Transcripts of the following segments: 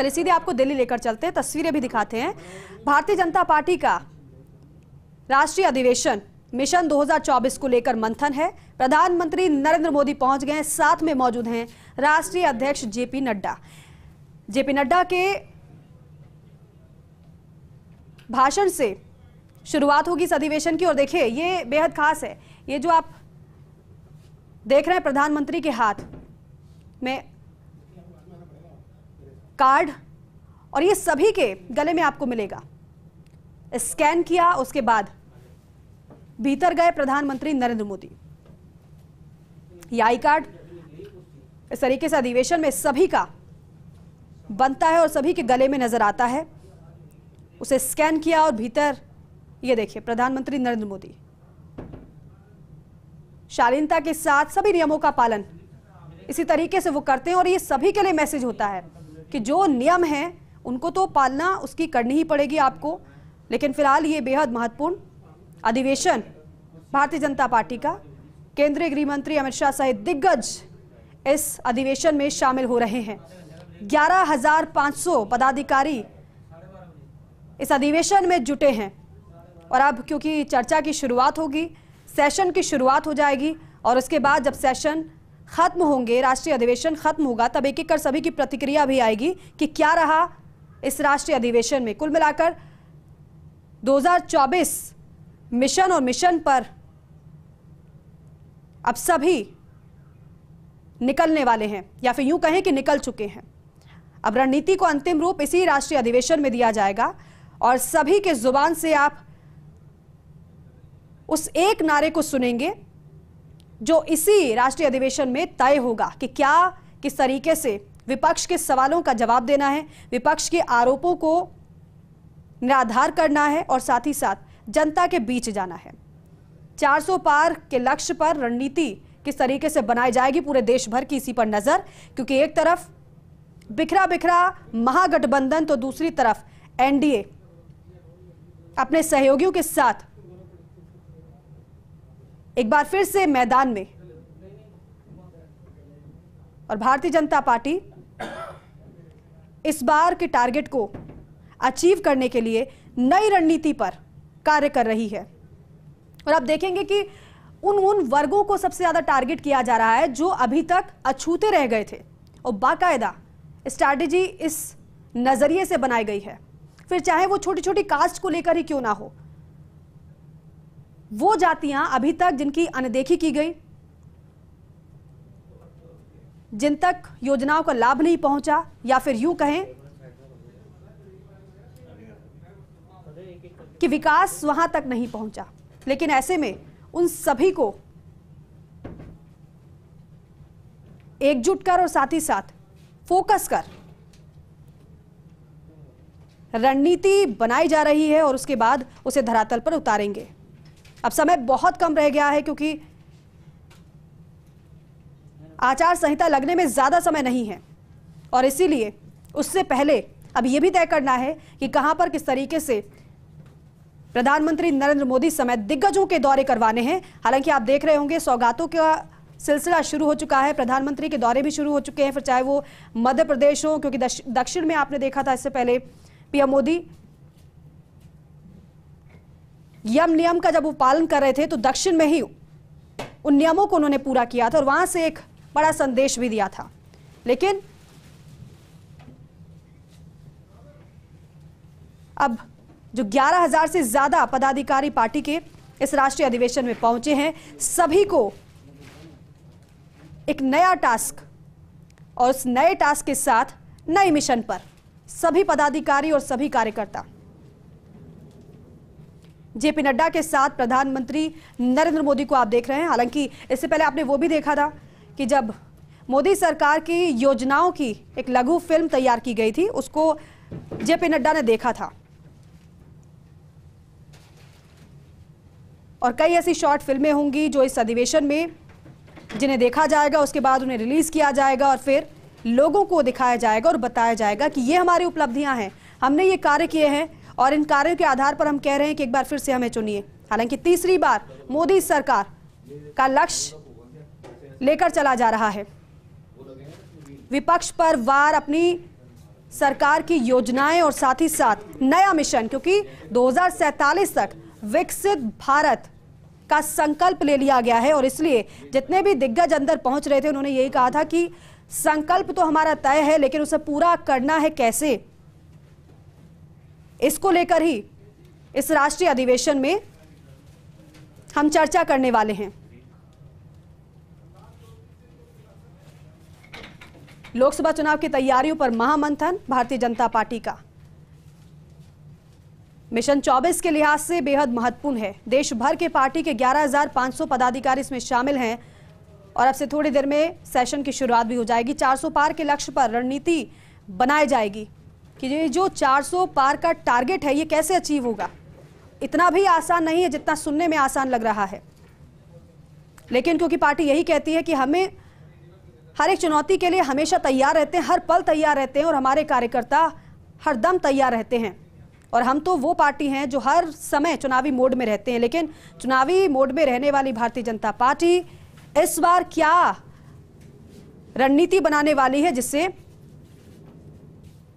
चलिए सीधे आपको दिल्ली लेकर चलते हैं, तस्वीरें भी दिखाते हैं। भारतीय जनता पार्टी का राष्ट्रीय अधिवेशन मिशन 2024 को लेकर मंथन है। प्रधानमंत्री नरेंद्र मोदी पहुंच गए, साथ में मौजूद हैं राष्ट्रीय अध्यक्ष जेपी नड्डा। जेपी नड्डा के भाषण से शुरुआत होगी इस अधिवेशन की। और देखिए ये बेहद खास है, ये जो आप देख रहे हैं प्रधानमंत्री के हाथ में कार्ड, और ये सभी के गले में आपको मिलेगा। स्कैन किया, उसके बाद भीतर गए प्रधानमंत्री नरेंद्र मोदी। ये आई कार्ड इस तरीके से अधिवेशन में सभी का बनता है और सभी के गले में नजर आता है। उसे स्कैन किया और भीतर ये देखिए प्रधानमंत्री नरेंद्र मोदी। शालीनता के साथ सभी नियमों का पालन इसी तरीके से वो करते हैं, और ये सभी के लिए मैसेज होता है कि जो नियम है उनको तो पालना उसकी करनी ही पड़ेगी आपको। लेकिन फिलहाल ये बेहद महत्वपूर्ण अधिवेशन भारतीय जनता पार्टी का, केंद्रीय गृह मंत्री अमित शाह सहित दिग्गज इस अधिवेशन में शामिल हो रहे हैं। 11,500 पदाधिकारी इस अधिवेशन में जुटे हैं। और अब क्योंकि चर्चा की शुरुआत होगी, सेशन की शुरुआत हो जाएगी, और उसके बाद जब सेशन खत्म होंगे, राष्ट्रीय अधिवेशन खत्म होगा, तब एक एक कर सभी की प्रतिक्रिया भी आएगी कि क्या रहा इस राष्ट्रीय अधिवेशन में। कुल मिलाकर 2024 मिशन और मिशन पर अब सभी निकलने वाले हैं, या फिर यूं कहें कि निकल चुके हैं। अब रणनीति को अंतिम रूप इसी राष्ट्रीय अधिवेशन में दिया जाएगा, और सभी के जुबान से आप उस एक नारे को सुनेंगे जो इसी राष्ट्रीय अधिवेशन में तय होगा कि क्या, किस तरीके से विपक्ष के सवालों का जवाब देना है, विपक्ष के आरोपों को निराधार करना है, और साथ ही साथ जनता के बीच जाना है। 400 पार के लक्ष्य पर रणनीति किस तरीके से बनाई जाएगी पूरे देश भर की, इसी पर नजर। क्योंकि एक तरफ बिखरा बिखरा महागठबंधन, तो दूसरी तरफ एनडीए अपने सहयोगियों के साथ एक बार फिर से मैदान में। और भारतीय जनता पार्टी इस बार के टारगेट को अचीव करने के लिए नई रणनीति पर कार्य कर रही है। और आप देखेंगे कि उन वर्गों को सबसे ज्यादा टारगेट किया जा रहा है जो अभी तक अछूते रह गए थे, और बाकायदा स्ट्रैटेजी इस नजरिए से बनाई गई है। फिर चाहे वो छोटी छोटी कास्ट को लेकर ही क्यों ना हो, वो जातियां अभी तक जिनकी अनदेखी की गई, जिन तक योजनाओं का लाभ नहीं पहुंचा, या फिर यूं कहें कि विकास वहां तक नहीं पहुंचा, लेकिन ऐसे में उन सभी को एकजुट कर और साथ ही साथ फोकस कर रणनीति बनाई जा रही है, और उसके बाद उसे धरातल पर उतारेंगे। अब समय बहुत कम रह गया है क्योंकि आचार संहिता लगने में ज्यादा समय नहीं है, और इसीलिए उससे पहले अब यह भी तय करना है कि कहां पर किस तरीके से प्रधानमंत्री नरेंद्र मोदी समेत दिग्गजों के दौरे करवाने हैं। हालांकि आप देख रहे होंगे सौगातों का सिलसिला शुरू हो चुका है, प्रधानमंत्री के दौरे भी शुरू हो चुके हैं, फिर चाहे वो मध्य प्रदेश हो, क्योंकि दक्षिण में आपने देखा था इससे पहले पीएम मोदी यम नियम का जब वो पालन कर रहे थे तो दक्षिण में ही उन नियमों को उन्होंने पूरा किया था, और वहां से एक बड़ा संदेश भी दिया था। लेकिन अब जो 11,000 से ज्यादा पदाधिकारी पार्टी के इस राष्ट्रीय अधिवेशन में पहुंचे हैं, सभी को एक नया टास्क, और उस नए टास्क के साथ नए मिशन पर सभी पदाधिकारी और सभी कार्यकर्ता। जेपी नड्डा के साथ प्रधानमंत्री नरेंद्र मोदी को आप देख रहे हैं। हालांकि इससे पहले आपने वो भी देखा था कि जब मोदी सरकार की योजनाओं की एक लघु फिल्म तैयार की गई थी, उसको जेपी नड्डा ने देखा था, और कई ऐसी शॉर्ट फिल्में होंगी जो इस अधिवेशन में जिन्हें देखा जाएगा, उसके बाद उन्हें रिलीज किया जाएगा, और फिर लोगों को दिखाया जाएगा और बताया जाएगा कि ये हमारी उपलब्धियां हैं, हमने ये कार्य किए हैं, और इन कार्यों के आधार पर हम कह रहे हैं कि एक बार फिर से हमें चुनिए। हालांकि तीसरी बार मोदी सरकार का लक्ष्य लेकर चला जा रहा है। विपक्ष पर वार अपनी सरकार की योजनाएं और साथ ही साथ नया मिशन, क्योंकि 2047 तक विकसित भारत का संकल्प ले लिया गया है। और इसलिए जितने भी दिग्गज अंदर पहुंच रहे थे उन्होंने यही कहा था कि संकल्प तो हमारा तय है, लेकिन उसे पूरा करना है कैसे, इसको लेकर ही इस राष्ट्रीय अधिवेशन में हम चर्चा करने वाले हैं। लोकसभा चुनाव की तैयारियों पर महामंथन भारतीय जनता पार्टी का। मिशन 24 के लिहाज से बेहद महत्वपूर्ण है। देश भर के पार्टी के 11,500 पदाधिकारी इसमें शामिल हैं और अब से थोड़ी देर में सेशन की शुरुआत भी हो जाएगी। 400 पार के लक्ष्य पर रणनीति बनाई जाएगी कि ये जो 400 पार का टारगेट है ये कैसे अचीव होगा। इतना भी आसान नहीं है जितना सुनने में आसान लग रहा है, लेकिन क्योंकि पार्टी यही कहती है कि हमें हर एक चुनौती के लिए हमेशा तैयार रहते हैं, हर पल तैयार रहते हैं और हमारे कार्यकर्ता हर दम तैयार रहते हैं, और हम तो वो पार्टी हैं जो हर समय चुनावी मोड में रहते हैं। लेकिन चुनावी मोड में रहने वाली भारतीय जनता पार्टी इस बार क्या रणनीति बनाने वाली है जिससे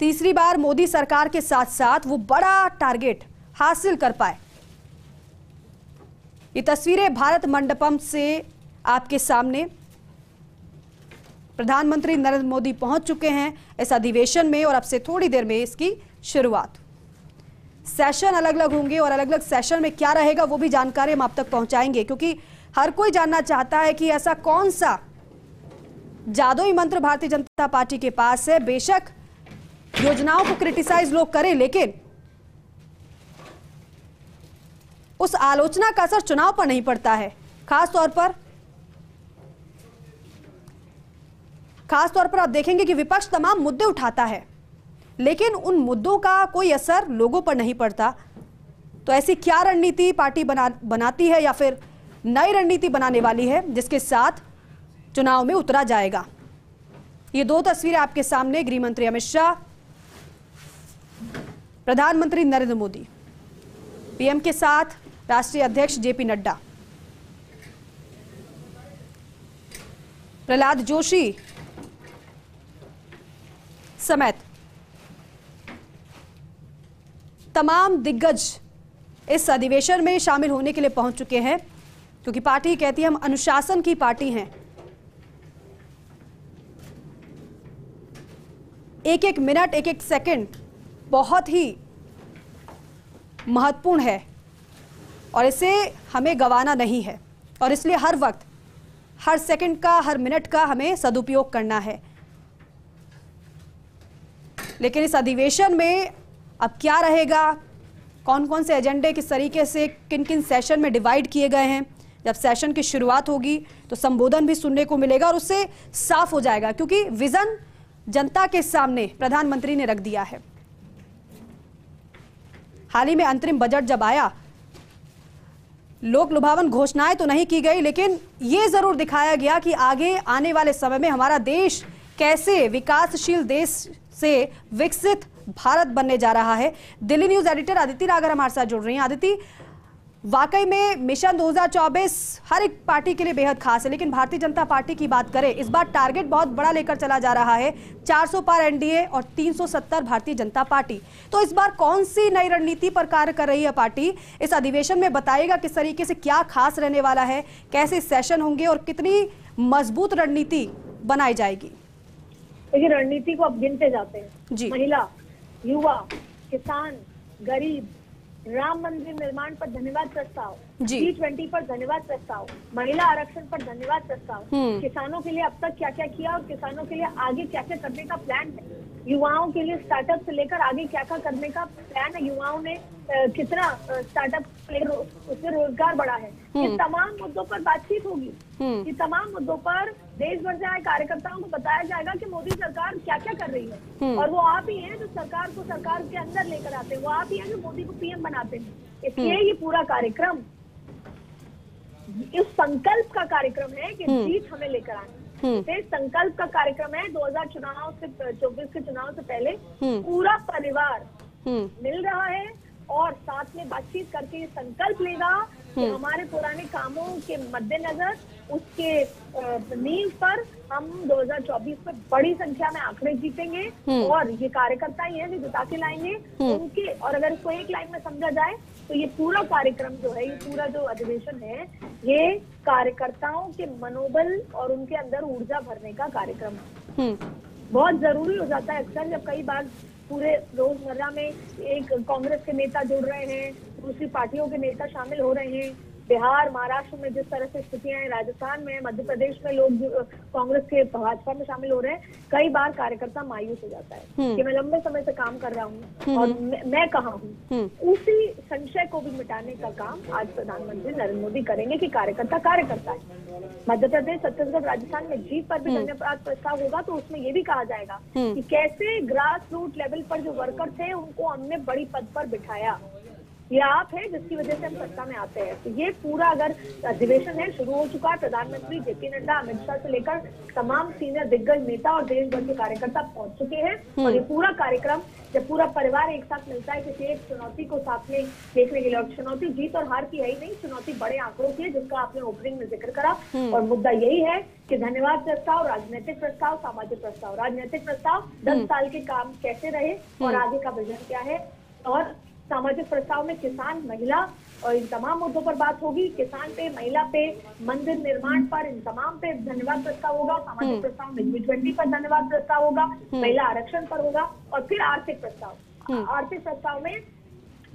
तीसरी बार मोदी सरकार के साथ साथ वो बड़ा टारगेट हासिल कर पाए। ये तस्वीरें भारत मंडपम से आपके सामने। प्रधानमंत्री नरेंद्र मोदी पहुंच चुके हैं इस अधिवेशन में और अब से थोड़ी देर में इसकी शुरुआत। सेशन अलग अलग होंगे और अलग अलग सेशन में क्या रहेगा वो भी जानकारी हम आप तक पहुंचाएंगे, क्योंकि हर कोई जानना चाहता है कि ऐसा कौन सा जादुई मंत्र भारतीय जनता पार्टी के पास है। बेशक योजनाओं को क्रिटिसाइज लोग करें, लेकिन उस आलोचना का असर चुनाव पर नहीं पड़ता है। खासतौर पर आप देखेंगे कि विपक्ष तमाम मुद्दे उठाता है, लेकिन उन मुद्दों का कोई असर लोगों पर नहीं पड़ता। तो ऐसी क्या रणनीति पार्टी बनाती है या फिर नई रणनीति बनाने वाली है जिसके साथ चुनाव में उतरा जाएगा। ये दो तस्वीरें आपके सामने, गृह मंत्री अमित शाह, प्रधानमंत्री नरेंद्र मोदी, पीएम के साथ राष्ट्रीय अध्यक्ष जेपी नड्डा, प्रहलाद जोशी समेत तमाम दिग्गज इस अधिवेशन में शामिल होने के लिए पहुंच चुके हैं, क्योंकि पार्टी कहती है हम अनुशासन की पार्टी हैं। एक एक मिनट, एक एक सेकंड बहुत ही महत्वपूर्ण है और इसे हमें गंवाना नहीं है, और इसलिए हर वक्त, हर सेकंड का, हर मिनट का हमें सदुपयोग करना है। लेकिन इस अधिवेशन में अब क्या रहेगा, कौन कौन से एजेंडे किस तरीके से किन किन सेशन में डिवाइड किए गए हैं, जब सेशन की शुरुआत होगी तो संबोधन भी सुनने को मिलेगा और उससे साफ हो जाएगा, क्योंकि विजन जनता के सामने प्रधानमंत्री ने रख दिया है। हाल ही में अंतरिम बजट जब आया, लोक लुभावन घोषणाएं तो नहीं की गई, लेकिन ये जरूर दिखाया गया कि आगे आने वाले समय में हमारा देश कैसे विकासशील देश से विकसित भारत बनने जा रहा है। दिल्ली न्यूज एडिटर आदिति रागर हमारे साथ जुड़ रही हैं। आदिति, वाकई में मिशन 2024 हर एक पार्टी के लिए बेहद खास है, लेकिन भारतीय जनता पार्टी की बात करें, इस बार टारगेट बहुत बड़ा लेकर चला जा रहा है, 400 पार एनडीए और 370 भारतीय जनता पार्टी। तो इस बार कौन सी नई रणनीति पर कार्य कर रही है पार्टी, इस अधिवेशन में बताएगा किस तरीके से क्या खास रहने वाला है, कैसे सेशन होंगे और कितनी मजबूत रणनीति बनाई जाएगी। देखिए, रणनीति को आप गिनते जाते हैं जी। महिला, युवा, किसान, गरीब, राम मंदिर निर्माण पर धन्यवाद प्रस्ताव, G20 पर धन्यवाद प्रस्ताव, महिला आरक्षण पर धन्यवाद प्रस्ताव, किसानों के लिए अब तक क्या क्या किया और किसानों के लिए आगे क्या क्या करने का प्लान है, युवाओं के लिए स्टार्टअप से लेकर आगे क्या क्या करने का प्लान है, युवाओं ने कितना स्टार्टअप उसमें रोजगार बढ़ा है, इन तमाम मुद्दों पर बातचीत होगी। इन तमाम मुद्दों पर देश भर से आए कार्यकर्ताओं को बताया जाएगा कि मोदी सरकार क्या क्या कर रही है, और वो आप ही हैं जो सरकार को सरकार के अंदर लेकर आते हैं, वो आप ही हैं जो मोदी को पीएम बनाते हैं। इसलिए ये पूरा कार्यक्रम इस संकल्प का कार्यक्रम है कि जीत हमें लेकर आना। इस संकल्प का कार्यक्रम है 2024 के चुनाव से पहले पूरा परिवार मिल रहा है और साथ में बातचीत करके संकल्प लेगा कि हमारे पुराने कामों के मद्देनजर उसके नींव पर हम 2024 में बड़ी संख्या में आंकड़े जीतेंगे और ये कार्यकर्ता ही है जो जुटा के लाएंगे उनके। और अगर इसको एक लाइन में समझा जाए तो ये पूरा कार्यक्रम जो है, ये पूरा जो अधिवेशन है, ये कार्यकर्ताओं के मनोबल और उनके अंदर ऊर्जा भरने का कार्यक्रम है। बहुत जरूरी हो जाता है अक्सर जब कई बार पूरे रोजमर्रा में एक कांग्रेस के नेता जुड़ रहे हैं, दूसरी पार्टियों के नेता शामिल हो रहे हैं। बिहार, महाराष्ट्र में जिस तरह से स्थितियां हैं, राजस्थान में, मध्य प्रदेश में लोग कांग्रेस के भाजपा में शामिल हो रहे हैं, कई बार कार्यकर्ता मायूस हो जाता है कि मैं लंबे समय से काम कर रहा हूँ और मैं कहाँ हूँ। उसी संशय को भी मिटाने का काम आज प्रधानमंत्री नरेंद्र मोदी करेंगे कि कार्यकर्ता कार्यकर्ता है। मध्य प्रदेश, छत्तीसगढ़, राजस्थान में जीत पर भी धन्यवाद प्रस्ताव होगा तो उसमें ये भी कहा जाएगा कि कैसे ग्रास रूट लेवल पर जो वर्कर थे उनको हमने बड़ी पद पर बिठाया, ये आप है जिसकी वजह से हम सत्ता में आते हैं। तो ये पूरा अगर अधिवेशन है, शुरू हो चुका है। प्रधानमंत्री जेपी नड्डा, अमित शाह से लेकर तमाम सीनियर दिग्गज नेता और देश भर के कार्यकर्ता पहुंच चुके हैं। और ये पूरा कार्यक्रम जब पूरा परिवार एक साथ मिलता है, किसी एक चुनौती को साथ में देखने के लिए, और चुनौती जीत और हार की यही नहीं, चुनौती बड़े आंकड़ों की है जिसका आपने ओपनिंग में जिक्र करा। और मुद्दा यही है कि धन्यवाद प्रस्ताव, राजनीतिक प्रस्ताव, सामाजिक प्रस्ताव, राजनीतिक प्रस्ताव 10 साल के काम कैसे रहे और आगे का विजन क्या है, और सामाजिक प्रस्ताव में किसान, महिला और इन तमाम मुद्दों पर बात होगी। किसान पे, महिला पे, मंदिर निर्माण पर, इन तमाम पे धन्यवाद प्रस्ताव होगा। सामाजिक प्रस्ताव में G20 पर धन्यवाद प्रस्ताव होगा, महिला आरक्षण पर होगा। और फिर आर्थिक प्रस्ताव, आर्थिक प्रस्ताव में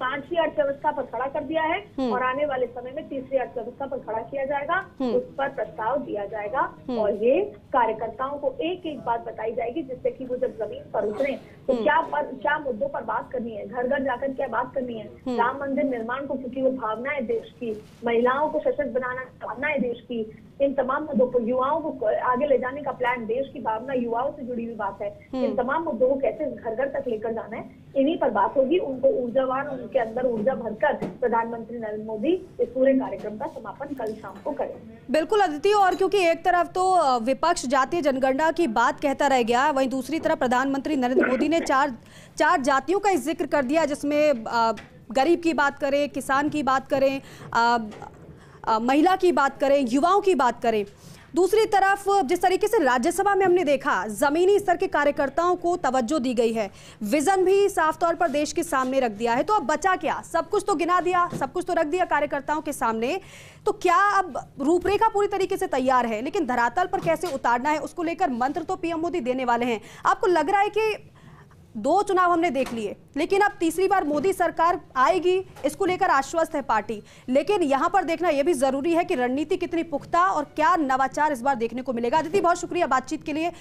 5वीं अर्थव्यवस्था पर खड़ा कर दिया है और आने वाले समय में 3री अर्थव्यवस्था पर खड़ा किया जाएगा, उस पर प्रस्ताव दिया जाएगा। और ये कार्यकर्ताओं को एक एक बात बताई जाएगी जिससे कि वो जब जमीन पर उतरे तो क्या मुद्दों पर बात करनी है, घर घर जाकर क्या बात करनी है। राम मंदिर निर्माण को, क्योंकि वो भावना है देश की, महिलाओं को सशक्त बनाना भावना है देश की, इन तमाम मुद्दों को, युवाओं को आगे ले जाने का प्लान, देश की भावना, युवाओं से जुड़ी हुई बात है। इन तमाम मुद्दों को कैसे घर घर तक लेकर जाना है, इन्हीं पर बात होगी। उनको ऊर्जावान, उनके अंदर ऊर्जा भरकर प्रधानमंत्री नरेंद्र मोदी इस पूरे कार्यक्रम का समापन कल शाम को करेंगे। बिल्कुल अदिति, और क्योंकि एक तरफ तो विपक्ष जातीय जनगणना की बात कहता रह गया, वहीं दूसरी तरफ प्रधानमंत्री नरेंद्र मोदी ने चार जातियों का जिक्र कर दिया, जिसमें गरीब की बात करें, किसान की बात करें, महिला की बात करें, युवाओं की बात करें। दूसरी तरफ जिस तरीके से राज्यसभा में हमने देखा जमीनी स्तर के कार्यकर्ताओं को तवज्जो दी गई है, विजन भी साफ तौर पर देश के सामने रख दिया है, तो अब बचा क्या? सब कुछ तो गिना दिया, सब कुछ तो रख दिया कार्यकर्ताओं के सामने, तो क्या अब रूपरेखा पूरी तरीके से तैयार है? लेकिन धरातल पर कैसे उतारना है उसको लेकर मंत्र तो पीएम मोदी देने वाले हैं। आपको लग रहा है कि 2 चुनाव हमने देख लिए, लेकिन अब तीसरी बार मोदी सरकार आएगी, इसको लेकर आश्वस्त है पार्टी, लेकिन यहाँ पर देखना यह भी जरूरी है कि रणनीति कितनी पुख्ता और क्या नवाचार इस बार देखने को मिलेगा। अदिति, बहुत शुक्रिया बातचीत के लिए।